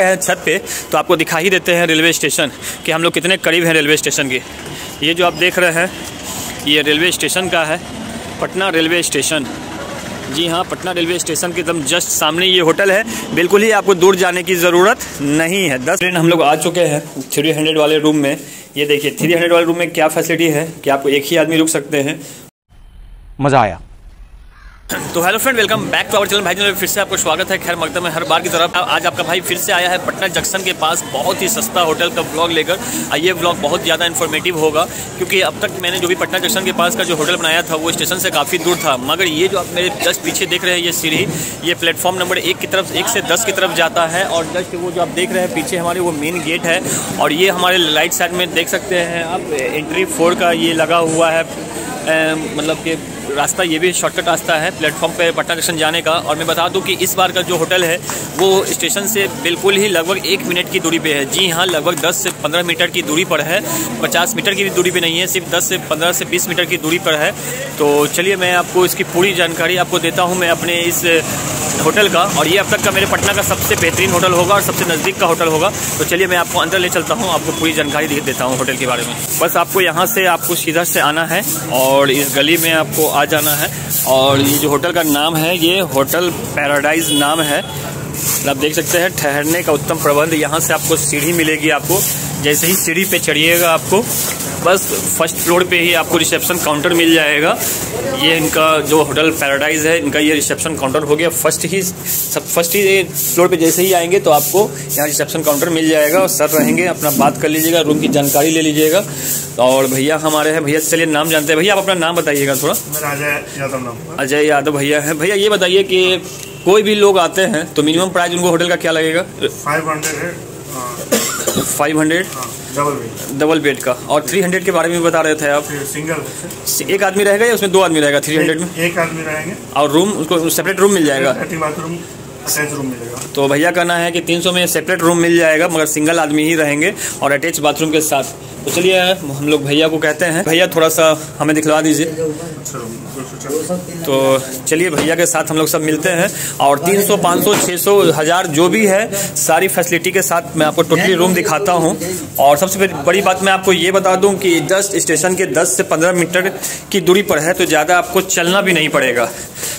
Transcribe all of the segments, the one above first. है छत पे तो आपको दिखा ही देते हैं रेलवे स्टेशन कि हम लोग कितने करीब हैं रेलवे स्टेशन के। ये जो आप देख रहे हैं ये रेलवे स्टेशन का है, पटना रेलवे स्टेशन। जी हाँ, पटना रेलवे स्टेशन के एकदम जस्ट सामने ये होटल है, बिल्कुल ही आपको दूर जाने की ज़रूरत नहीं है। 10 ट्रेन हम लोग आ चुके हैं 300 वाले रूम में। ये देखिए 300 वाले रूम में क्या फैसिलिटी है कि आपको एक ही आदमी रुक सकते हैं। मज़ा आया। तो hello friend, welcome back to our channel. भाई फिर से आपको स्वागत है। खैर मकदम में हर बार की तरफ आज आपका भाई फिर से आया है पटना जंक्शन के पास बहुत ही सस्ता होटल का व्लॉग लेकर। ये व्लॉग बहुत ज़्यादा इन्फॉर्मेटिव होगा क्योंकि अब तक मैंने जो भी पटना जंक्शन के पास का जो होटल बनाया था वो स्टेशन से काफ़ी दूर था, मगर ये जो आप मेरे जस्ट पीछे देख रहे हैं ये सीढ़ी, ये प्लेटफॉर्म नंबर 1 की तरफ 1 से 10 की तरफ जाता है। और जस्ट वो जो आप देख रहे हैं पीछे हमारे वो मेन गेट है, और ये हमारे राइट साइड में देख सकते हैं आप एंट्री 4 का ये लगा हुआ है, मतलब कि रास्ता, ये भी शॉर्टकट रास्ता है प्लेटफॉर्म पे पटना जंक्शन जाने का। और मैं बता दूं कि इस बार का जो होटल है वो स्टेशन से बिल्कुल ही लगभग 1 मिनट की दूरी पे है। जी हाँ, लगभग 10 से 15 मीटर की दूरी पर है, 50 मीटर की दूरी पे नहीं है, सिर्फ 10 से 15 से 20 मीटर की दूरी पर है। तो चलिए मैं आपको इसकी पूरी जानकारी आपको देता हूँ मैं अपने इस होटल का, और ये अब तक का मेरे पटना का सबसे बेहतरीन होटल होगा और सबसे नज़दीक का होटल होगा। तो चलिए मैं आपको अंदर ले चलता हूँ, आपको पूरी जानकारी देता हूँ होटल के बारे में। बस आपको यहाँ से आपको सीधा से आना है और इस गली में आपको आ जाना है, और ये जो होटल का नाम है ये होटल पैराडाइज नाम है। आप देख सकते हैं ठहरने का उत्तम प्रबंध। यहाँ से आपको सीढ़ी मिलेगी, आपको जैसे ही सीढ़ी पे चढ़िएगा आपको बस फर्स्ट फ्लोर पे ही आपको रिसेप्शन काउंटर मिल जाएगा। ये इनका जो होटल पैराडाइज है इनका ये रिसेप्शन काउंटर हो गया। फर्स्ट ही फ्लोर पे जैसे ही आएंगे तो आपको यहाँ रिसेप्शन काउंटर मिल जाएगा, और सर रहेंगे, अपना बात कर लीजिएगा, रूम की जानकारी ले लीजिएगा। और भैया हमारे हैं, भैया चलिए नाम जानते हैं। भैया आप अपना नाम बताइएगा थोड़ा। मेरा अजय यादव नाम। अजय यादव भैया है। भैया ये बताइए कि कोई भी लोग आते हैं तो मिनिमम प्राइस उनको होटल का क्या लगेगा? 500 डबल बेड का। और 300 के बारे में बता रहे थे आप, सिंगल एक आदमी रहेगा या उसमें 2 आदमी रहेगा? 300 में एक आदमी रहेंगे, और रूम उसको सेपरेट रूम मिल जाएगा, अटैच रूम मिलेगा। तो भैया कहना है कि 300 में सेपरेट रूम मिल जाएगा मगर सिंगल आदमी ही रहेंगे और अटैच बाथरूम के साथ। तो चलिए हम लोग भैया को कहते हैं, भैया थोड़ा सा हमें दिखला दीजिए। तो चलिए भैया के साथ हम लोग सब मिलते हैं, और 300 500 600 1000 जो भी है सारी फैसिलिटी के साथ मैं आपको टोटली रूम दिखाता हूँ। और सबसे बड़ी बात मैं आपको ये बता दूँ कि जस्ट स्टेशन के 10 से 15 मीटर की दूरी पर है, तो ज़्यादा आपको चलना भी नहीं पड़ेगा।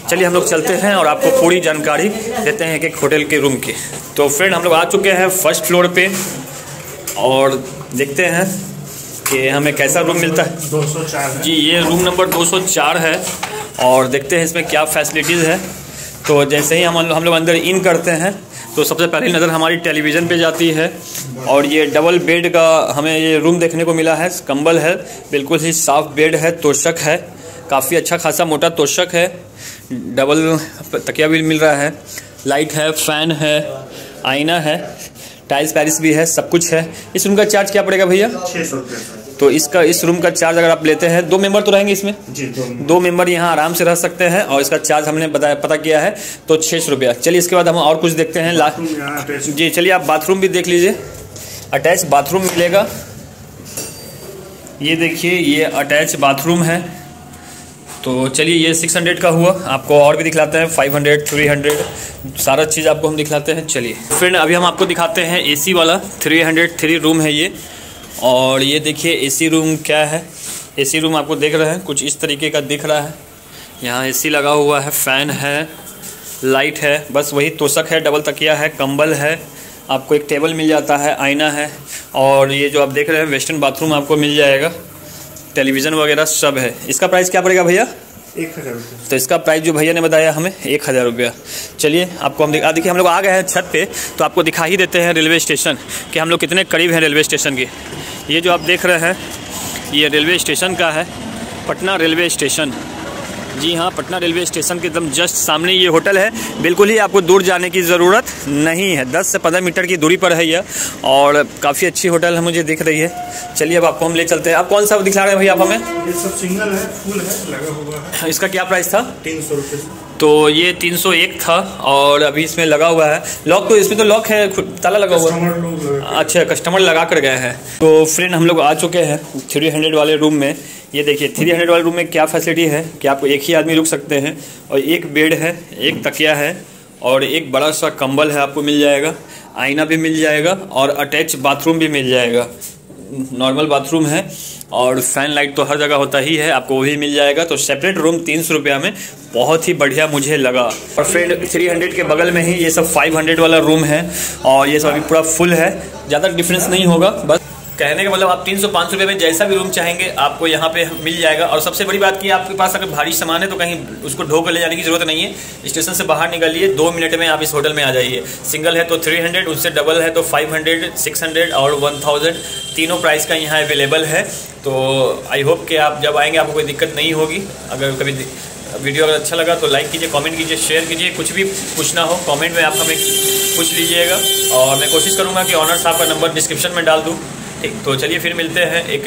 चलिए हम लोग चलते हैं और आपको पूरी जानकारी देते हैं एक होटल के रूम की। तो फ्रेंड हम लोग आ चुके हैं फर्स्ट फ्लोर पे, और देखते हैं कि हमें कैसा रूम मिलता है। 204 जी, ये रूम नंबर 204 है, और देखते हैं इसमें क्या फैसिलिटीज़ है। तो जैसे ही हम लोग अंदर इन करते हैं तो सबसे पहली नज़र हमारी टेलीविज़न पे जाती है, और ये डबल बेड का हमें ये रूम देखने को मिला है। कंबल है, बिल्कुल ही साफ़ बेड है, तोशक है, काफ़ी अच्छा खासा मोटा तोशक है, डबल तकिया भी मिल रहा है, लाइट है, फ़ैन है, आईना है, टाइल्स पैरिस भी है, सब कुछ है। इस रूम का चार्ज क्या पड़ेगा भैया? 600 रुपये। तो इसका इस रूम का चार्ज अगर आप लेते हैं, 2 मेंबर तो रहेंगे इसमें जी, 2 मेंबर यहाँ आराम से रह सकते हैं, और इसका चार्ज हमने बताया पता किया है तो 600 रुपया। चलिए इसके बाद हम और कुछ देखते हैं लास्ट जी। चलिए आप बाथरूम भी देख लीजिए, अटैच बाथरूम मिलेगा। ये देखिए ये अटैच बाथरूम है। तो चलिए ये 600 का हुआ, आपको और भी दिखलाते हैं 500 300 सारा चीज़ आपको हम दिखलाते हैं। चलिए फ्रेंड अभी हम आपको दिखाते हैं एसी वाला 303 रूम है ये, और ये देखिए एसी रूम क्या है। एसी रूम आपको देख रहे हैं कुछ इस तरीके का दिख रहा है, यहाँ एसी लगा हुआ है, फ़ैन है, लाइट है, बस वही तोशक है, डबल तकिया है, कंबल है, आपको एक टेबल मिल जाता है, आईना है, और ये जो आप देख रहे हैं वेस्टर्न बाथरूम आपको मिल जाएगा, टेलीविज़न वगैरह सब है। इसका प्राइस क्या पड़ेगा भैया? 1000 रुपये। तो इसका प्राइस जो भैया ने बताया हमें 1000 रुपया। चलिए आपको हम देखिए हम लोग आ गए हैं छत पे, तो आपको दिखा ही देते हैं रेलवे स्टेशन कि हम लोग कितने करीब हैं रेलवे स्टेशन के। ये जो आप देख रहे हैं ये रेलवे स्टेशन का है, पटना रेलवे स्टेशन। जी हाँ, पटना रेलवे स्टेशन के एकदम जस्ट सामने ये होटल है, बिल्कुल ही आपको दूर जाने की ज़रूरत नहीं है, 10 से 15 मीटर की दूरी पर है यह, और काफ़ी अच्छी होटल है मुझे दिख रही है। चलिए अब आपको हम ले चलते हैं। आप कौन सा दिखला रहे हैं भैया आप हमें? ये सब सिंगल है, फुल है, लगा हुआ है। इसका क्या प्राइस था? 300 रुपये। तो ये 301 था और अभी इसमें लगा हुआ है लॉक, तो इसमें तो लॉक है, ताला लगा हुआ है। अच्छा, कस्टमर लगा कर गए हैं। तो फ्रेंड हम लोग आ चुके हैं 300 वाले रूम में। ये देखिए 300 वाले रूम में क्या फैसिलिटी है कि आपको एक ही आदमी रुक सकते हैं, और 1 बेड है, 1 तकिया है, और 1 बड़ा सा कंबल है आपको मिल जाएगा। आईना भी मिल जाएगा और अटैच बाथरूम भी मिल जाएगा। नॉर्मल बाथरूम है और फैन लाइट तो हर जगह होता ही है, आपको वही मिल जाएगा। तो सेपरेट रूम 300 रुपया में बहुत ही बढ़िया मुझे लगा। और फ्रेंड 300 के बगल में ही ये सब 500 वाला रूम है और ये सब अभी पूरा फुल है, ज़्यादा डिफरेंस नहीं होगा। बस कहने का मतलब आप 300-500 रुपये में जैसा भी रूम चाहेंगे आपको यहाँ पे मिल जाएगा। और सबसे बड़ी बात कि आपके पास अगर भारी सामान है तो कहीं उसको ढो कर ले जाने की जरूरत नहीं है। स्टेशन से बाहर निकलिए, 2 मिनट में आप इस होटल में आ जाइए। सिंगल है तो 300, उससे डबल है तो 500, 600 और 1000 तीनों प्राइस का यहाँ अवेलेबल है। तो आई होप कि आप जब आएँगे आपको कोई दिक्कत नहीं होगी। अगर कभी वीडियो अगर अच्छा लगा तो लाइक कीजिए, कमेंट कीजिए, शेयर कीजिए। कुछ भी पूछना हो कमेंट में आप हमें पूछ लीजिएगा और मैं कोशिश करूँगा कि ऑनर साहब का नंबर डिस्क्रिप्शन में डाल दूँ। तो चलिए फिर मिलते हैं एक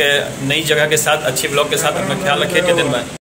नई जगह के साथ, अच्छे ब्लॉग के साथ। अपना ख्याल रखिए, धन्यवाद।